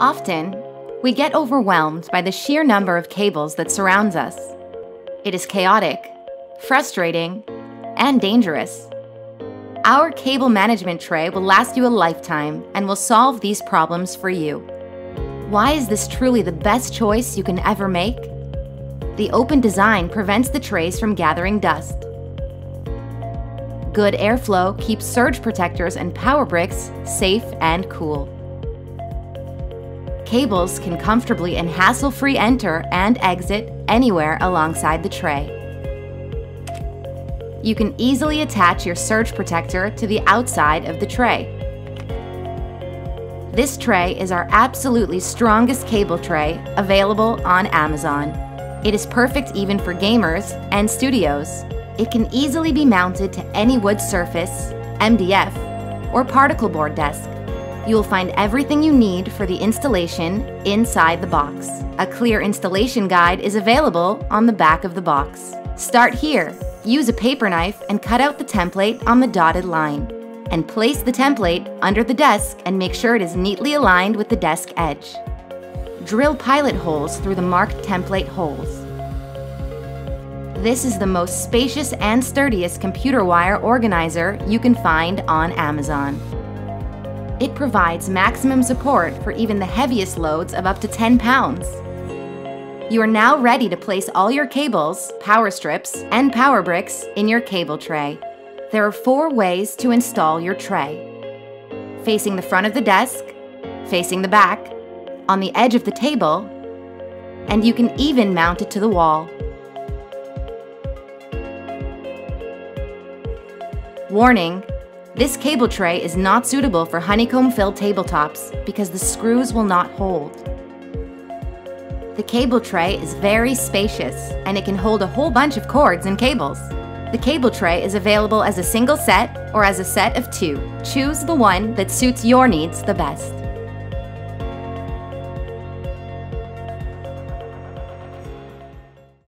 Often, we get overwhelmed by the sheer number of cables that surrounds us. It is chaotic, frustrating, and dangerous. Our cable management tray will last you a lifetime and will solve these problems for you. Why is this truly the best choice you can ever make? The open design prevents the trays from gathering dust. Good airflow keeps surge protectors and power bricks safe and cool. Cables can comfortably and hassle-free enter and exit anywhere alongside the tray. You can easily attach your surge protector to the outside of the tray. This tray is our absolutely strongest cable tray available on Amazon. It is perfect even for gamers and studios. It can easily be mounted to any wood surface, MDF, or particle board desk. You will find everything you need for the installation inside the box. A clear installation guide is available on the back of the box. Start here. Use a paper knife and cut out the template on the dotted line. And place the template under the desk and make sure it is neatly aligned with the desk edge. Drill pilot holes through the marked template holes. This is the most spacious and sturdiest computer wire organizer you can find on Amazon. It provides maximum support for even the heaviest loads of up to 10 pounds. You are now ready to place all your cables, power strips, and power bricks in your cable tray. There are 4 ways to install your tray. Facing the front of the desk, facing the back, on the edge of the table, and you can even mount it to the wall. Warning: this cable tray is not suitable for honeycomb-filled tabletops because the screws will not hold. The cable tray is very spacious and it can hold a whole bunch of cords and cables. The cable tray is available as a single set or as a set of 2. Choose the one that suits your needs the best.